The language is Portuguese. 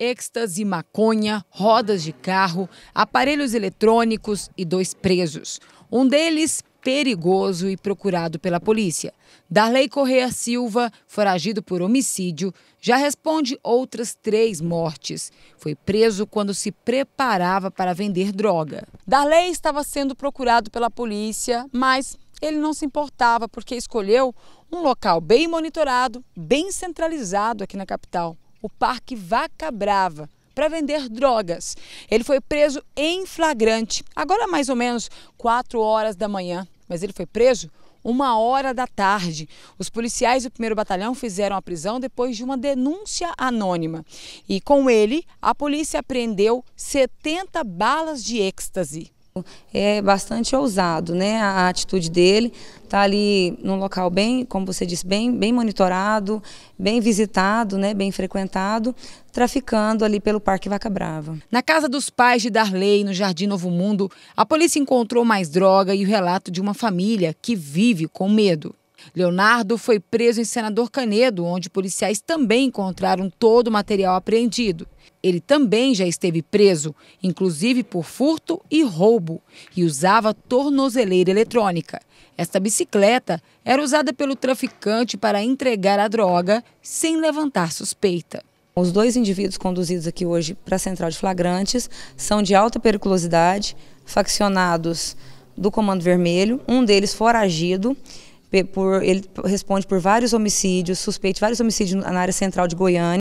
êxtase, maconha, rodas de carro, aparelhos eletrônicos e 2 presos. Um deles perigoso e procurado pela polícia. Darley Correia Silva, foragido por homicídio, já responde outras 3 mortes. Foi preso quando se preparava para vender droga. Darley estava sendo procurado pela polícia, mas ele não se importava porque escolheu um local bem monitorado, bem centralizado aqui na capital, o Parque Vaca Brava, para vender drogas. Ele foi preso em flagrante, agora mais ou menos 4h da manhã, mas ele foi preso 1h da tarde. Os policiais do 1º Batalhão fizeram a prisão depois de uma denúncia anônima. E com ele, a polícia apreendeu 70 balas de êxtase. É bastante ousado, né? A atitude dele, tá ali num local bem, como você disse, bem monitorado, bem visitado, né? Bem frequentado, traficando ali pelo Parque Vaca Brava. Na casa dos pais de Darley, no Jardim Novo Mundo, a polícia encontrou mais droga e o relato de uma família que vive com medo. Leonardo foi preso em Senador Canedo, onde policiais também encontraram todo o material apreendido. Ele também já esteve preso, inclusive por furto e roubo, e usava tornozeleira eletrônica. Esta bicicleta era usada pelo traficante para entregar a droga sem levantar suspeita. Os 2 indivíduos conduzidos aqui hoje para a Central de Flagrantes são de alta periculosidade, faccionados do Comando Vermelho, um deles foragido. Ele responde por vários homicídios, suspeito de vários homicídios na área central de Goiânia.